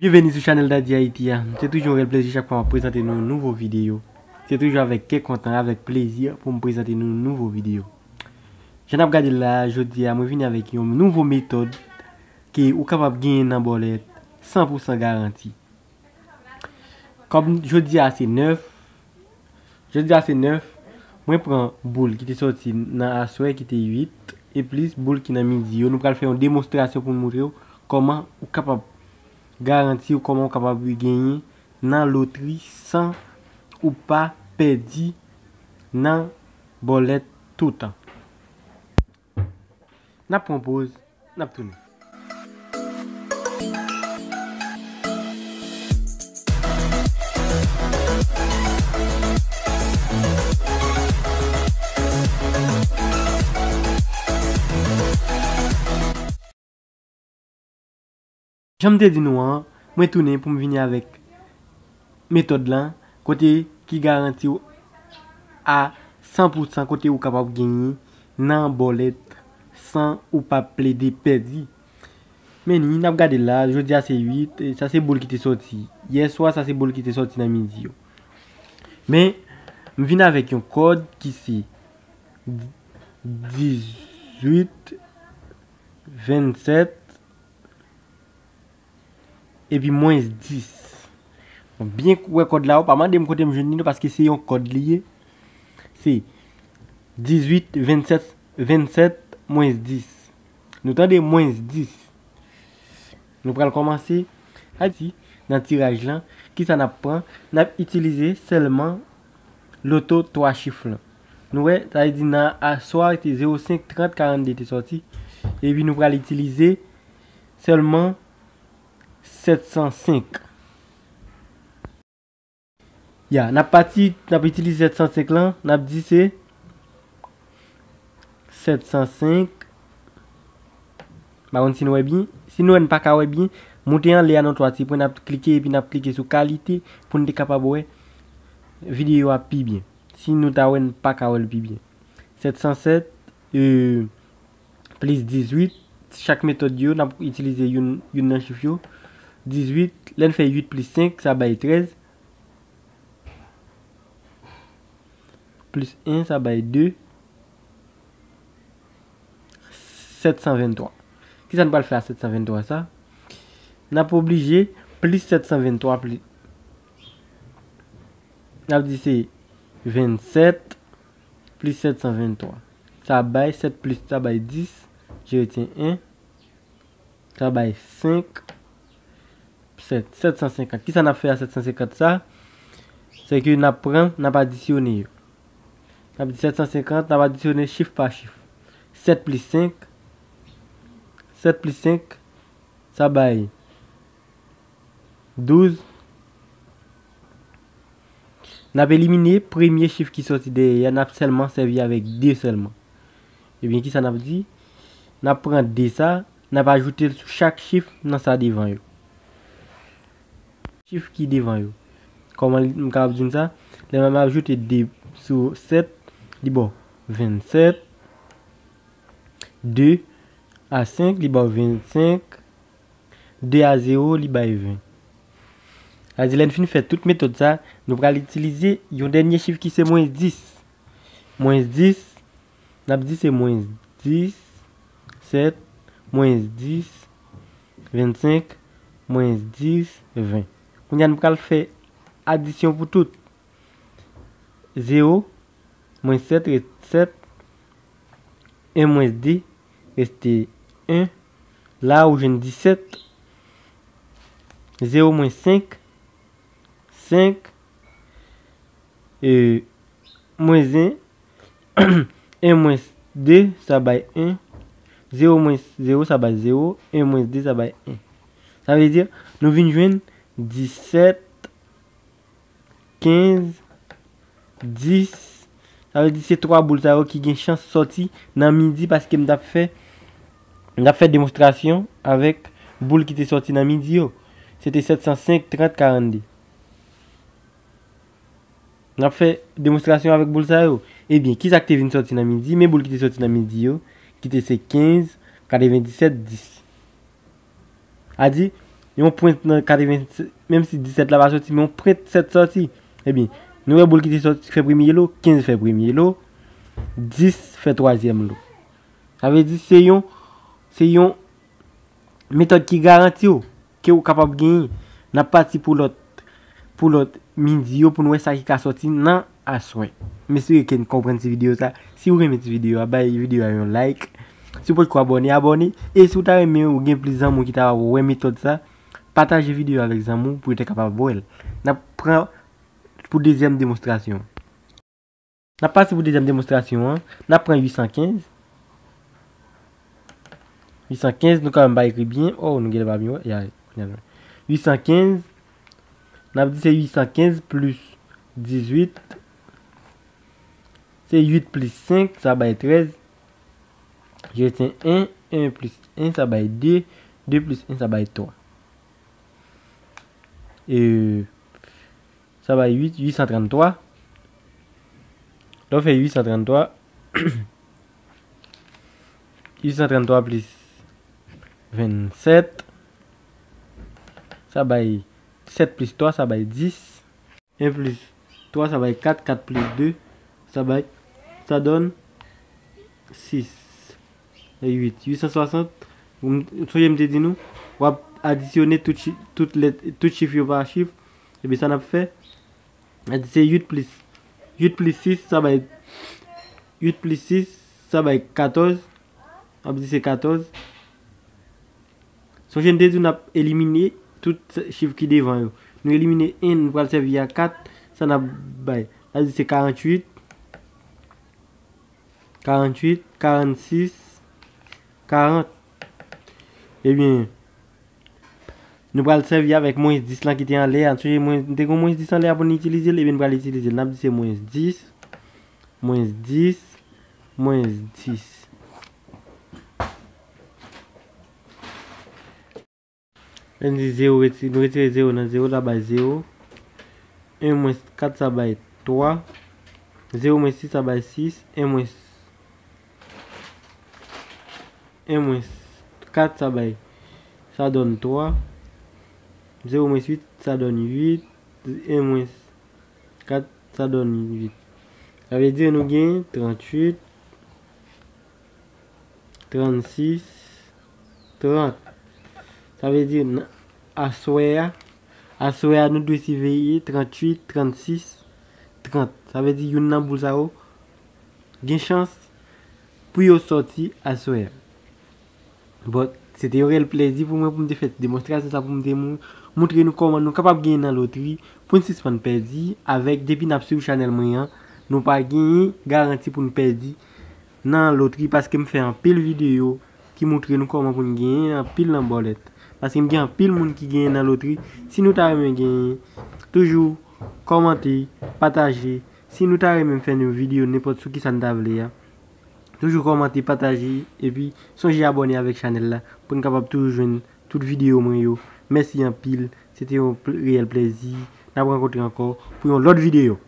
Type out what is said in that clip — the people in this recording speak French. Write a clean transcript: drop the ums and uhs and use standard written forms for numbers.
Bienvenue sur le channel d'Haïti. C'est toujours un plaisir chaque fois de présenter nos nouvelles vidéos. C'est toujours avec quel content, avec plaisir pour me présenter nos nouvelles vidéos. Je n'ai pas regardé là, je dis à moi venir avec une nouvelle méthode qui est capable de gagner dans bolet 100% garantie. Comme je dis à c'est neuf, moi prends boule qui est sorti dans soirée qui était 8 et plus boule qui est dans midi. Nous allons faire une démonstration pour nous montrer comment on est capable garantie ou comment capable de gagner dans loterie sans ou pas perdu dans bolet tout temps. N'a propose, n'a tourné. J'aime te dire nous, moi tourner pour me venir avec méthode là, côté qui garantit à 100% côté ou capable de gagner dans bolet sans ou pas plaider perdu. Mais nous n'a regardé là, je dis à c'est 8 et ça c'est boule qui t'est sorti. Hier soir ça c'est boule qui t'est sorti dans midi. Mais me venir avec un code qui c'est 18 27. Et puis moins 10. Bien que code là, pas mal de côté me parce que c'est un code lié. C'est 18, 27, 27, moins 10. Nous tendez moins 10. Nous allons commencer à dire dans le tirage là, qui ça n'a pas, n'a utilisé seulement l'auto 3 chiffres. Nous avons dit à soir, c'était 0,5, 30, 42 était sorti. Et puis nous allons utiliser seulement 705. N'a parti, n'a pas utilisé 705 là, n'a dit c'est 705. Bah on si nous est bien, si nous on pas qu'à bien, monter en lien notre outil pour n'a cliquer et puis n'a cliquer sur qualité pour nous être capable voir vidéo à plus bien. Si nous ta on pas qu'à le plus bien. 707 plus 18, chaque méthode yo n'a utilisé une chiffre yo. 18, l'en fait 8 plus 5, ça baille 13. Plus 1, ça baille 2. 723. Qui ça ne va pas le faire 723 ça? N'a pas obligé, plus 723 plus. N'a dit c'est 27 plus 723. Ça baille 7 plus, ça baille 10. Je retiens 1. Ça baille 5. 750. Qui ça n'a fait à 750 ça? C'est que n'a prend, n'a pas additionné. N'a dit 750, n'a pas additionné chiffre par chiffre. 7 plus 5. 7 plus 5. Ça baille 12. N'a pas éliminé premier chiffre qui sorti derrière. N'a seulement servi avec 2 seulement. Et bien qui ça n'a dit? N'a prend 2 ça. N'a pas ajouté sur chaque chiffre dans ça devant eux. Chiffre qui devant vous. Comment nous avons dit ça? Les mêmes ajouté sur 7, bon 27, 2 à 5, bon 25, 2 à 0, bon 20. Dit l'enfin fait toute méthode ça, nous allons utiliser le dernier chiffre qui c'est moins 10. Moins 10, nous avons dit c'est moins 10, 7, moins 10, 25, moins 10, 20. Nous allons faire addition pour tout. 0, moins 7, reste 7. 1 moins 10, reste 1. Là où j'ai 17. 0 moins 5. 5. Moins 1. 1 moins 2, ça va 1. 0 moins 0, ça va 0. 1 moins 2, ça va 1. Ça veut dire, nous venons jouer 17, 15, 10. Ça veut dire c'est 3 boules qui ont chance de sortir dans midi parce que m'a fait démonstration avec boule qui était sorti dans midi. C'était 705, 30, 42. M'a fait démonstration avec boule ça. Et bien, qui est venu sortir dans midi? Mais boule qui était sorti dans midi, qui était 15, 97, 10. A dit, et on prend dans 80, même si 17 là va sortir, mais on prend 7 sorties. Eh bien, nous avons boule qui fait premier lot, 15 fait premier lot, 10 fait troisième lot. Ça veut dire que c'est une méthode qui garantit que vous êtes capable de gagner. Nous sommes partis pour l'autre midi pour nous ça qui est sorti dans à soin. Mais si vous comprenez cette vidéo, si vous aimez cette vidéo, vidéo un like. Si vous pouvez abonner, abonnez. Et si vous avez aimé ou bien plus d'amour qui t'a ouais méthode ça, partagez la vidéo avec les amours pour être capable de voir. Nous prenons pour deuxième démonstration. Nous passons pour deuxième démonstration. Nous prenons 815. 815, nous quand même pas écrit bien. Oh, nous ne pas bien. 815. Nous avons dit c'est 815 plus 18. C'est 8 plus 5, ça va être 13. Je tiens 1, 1 plus 1, ça va être 2, 2 plus 1, ça va être 3. Et ça va être 8, 833. Donc, fait 833. 833 plus 27. Ça va être 7 plus 3, ça va être 10. 1 plus 3, ça va être 4. 4 plus 2, ça va être, ça donne 6. Et 8, 860, soyez me dit nous, on va additionner tout chiffre par chiffre, et bien ça n'a pas fait, c'est 8 plus 6, ça va être, 8 plus 6, ça va être 14, on va dire c'est 14, soyez me dit nous, on a éliminé tout chiffre qui est devant, nous éliminer 1, nous va le servir à 4, ça n'a pas fait, on va dire c'est 48, 48, 46, 40. Eh bien, nous allons servir avec moins 10 là qui était en l'air. Dès qu'on moins 10 en l'air pour l'utiliser, eh bien, nous allons l'utiliser. Nous allons dire moins 10, moins 10, moins 10. Nous retirons 0 dans 0, là bas 0. 1 moins 4, ça va être 3. 0 moins 6, ça va être 6. 1 moins 6. 1 moins 4, ça va être, ça donne 3. 0 moins 8, ça donne 8. 1 moins 4, ça donne 8. Ça veut dire nous gagnons 38, 36, 30. Ça veut dire à soi, nous devons surveiller 38, 36, 30. Ça veut dire nous avons une chance pour sortir à soi. Bon, c'était un réel plaisir pour moi pour me faire cette démonstration, ça pour me montrer nous comment nous sommes capables de gagner dans la loterie pour ne pas perdre avec depuis que nous sommes sur le channel, nous n'avons pas gagné garantie pour nous perdre dans la loterie parce que je fais un pile vidéo qui montre nous comment nous gagner un pile dans la bolet. Parce que je fais un pile monde qui gagne dans la loterie. Si nous t'avons gagné, toujours commenter, partager. Si nous t'avons fait une vidéo, n'importe qui s'en t'avait. Toujours commenter, partager et puis songez à abonner avec la chaîne pour être capable de toujours joindre toute vidéo. Merci en pile, c'était un réel plaisir. Nous vous rencontrer encore pour une autre vidéo.